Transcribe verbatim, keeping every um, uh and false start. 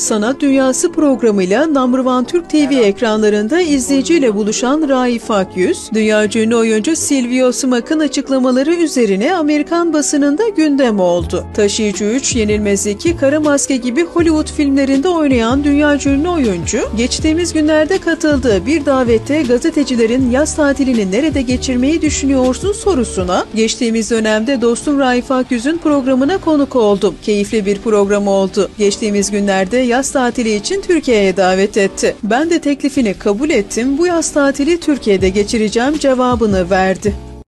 Sanat Dünyası programıyla Number One Türk T V ekranlarında izleyiciyle buluşan Raif Akyüz, dünya ünlü oyuncu Silvio Smak'ın açıklamaları üzerine Amerikan basınında gündem oldu. Taşıyıcı üç, Yenilmez iki, Kara Maske gibi Hollywood filmlerinde oynayan dünya ünlü oyuncu, geçtiğimiz günlerde katıldığı bir davette gazetecilerin yaz tatilini nerede geçirmeyi düşünüyorsun sorusuna, geçtiğimiz dönemde dostum Raif Akyüz'ün programına konuk oldum. Keyifli bir program oldu. Geçtiğimiz günlerde yaz tatili için Türkiye'ye davet etti. Ben de teklifini kabul ettim. Bu yaz tatili Türkiye'de geçireceğim cevabını verdi.